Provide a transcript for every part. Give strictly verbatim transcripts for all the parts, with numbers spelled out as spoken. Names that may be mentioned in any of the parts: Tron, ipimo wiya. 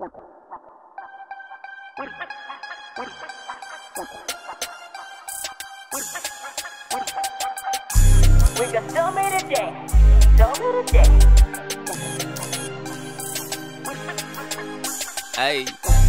We can still meet today. Still meet today. Hey,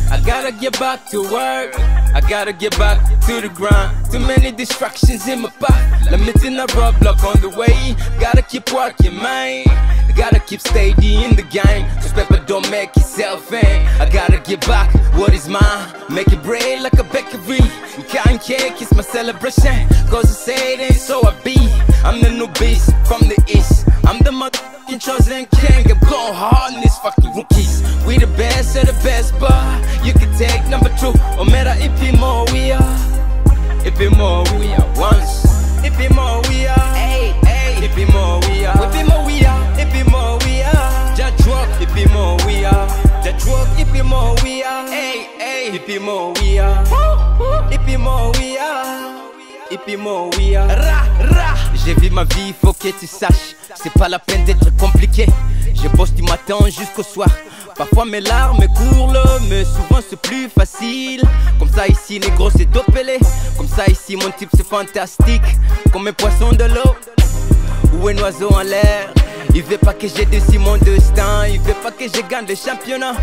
I gotta get back to work. I gotta get back to the grind. Too many distractions in my path. Let me turn a roadblock on the way. Gotta keep working, man. Gotta keep steady in the game, so paper don't make itself in. I gotta give back what is mine, make it bread like a bakery. Cotton cake is my celebration, cause I said it, so I be. I'm the new beast from the east, I'm the motherfucking chosen king. I'm going hard on these fucking rookies. We the best of the best, but you can take number two. Omera ipimo wiya, ipimo wiya once, ipimo wiya, ipimo wiya, ipimo wiya. Ipimo wiya, just walk. Ipimo wiya, just walk. Ipimo wiya, hey hey. Ipimo wiya, ipimo wiya, ipimo wiya. Ra ra. J'ai vu ma vie, faut que tu saches. C'est pas la peine d'être compliqué. Je bosse du matin jusqu'au soir. Parfois mes larmes courent, mais souvent c'est plus facile. Comme ça ici les gros c'est dopelé. Comme ça ici mon type c'est fantastique. Comme un poisson de l'eau ou un oiseau en l'air. Il veut pas que j'ai déçu mon destin, il veut pas que je gagne le championnat.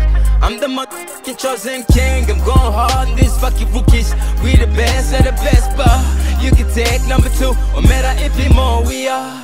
I'm the motherfucking chosen king, I'm going hard on these fucking rookies. We the best of the best, but you can take number two. Omera ipimo wiya,